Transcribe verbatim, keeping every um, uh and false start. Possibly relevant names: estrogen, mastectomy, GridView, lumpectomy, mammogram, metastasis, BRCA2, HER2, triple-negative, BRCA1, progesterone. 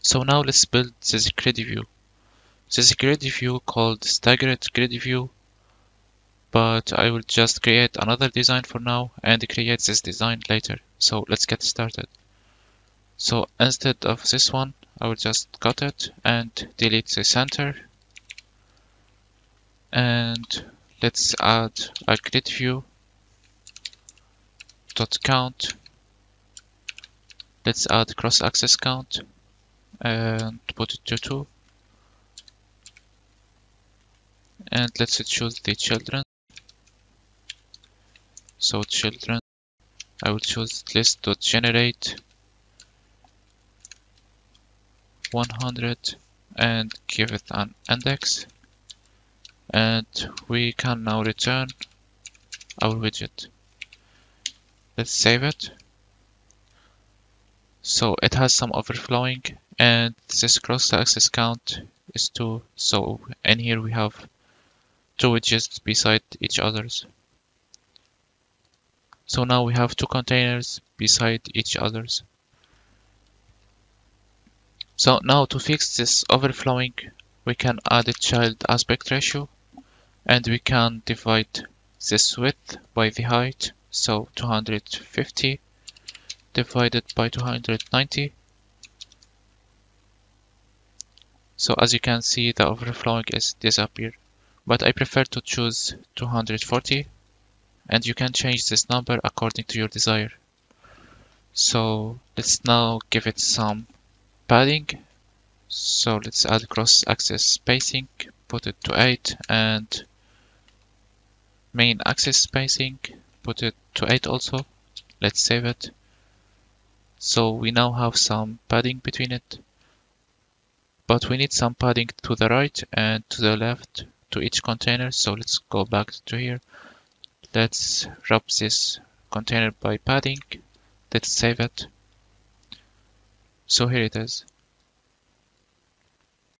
So now let's build this grid view. This grid view called staggered grid view, but I will just create another design for now and create this design later. So let's get started. So instead of this one, I will just cut it and delete the center. And let's add a grid view dot count. Let's add cross axis count and put it to two. And let's choose the children. So children, I will choose list dot generate one hundred and give it an index. And we can now return our widget. Let's save it. So it has some overflowing, and this cross axis count is two. So in here we have two widgets beside each others. So now we have two containers beside each others. So now to fix this overflowing, we can add a child aspect ratio, and we can divide this width by the height. So two hundred fifty divided by two hundred ninety. So as you can see, the overflowing is disappeared, but I prefer to choose two hundred forty, and you can change this number according to your desire. So let's now give it some padding. So let's add cross axis spacing, put it to eight, and main axis spacing, put it to eight also. Let's save it. So we now have some padding between it, but we need some padding to the right and to the left to each container. So let's go back to here. Let's wrap this container by padding. Let's save it. So here it is.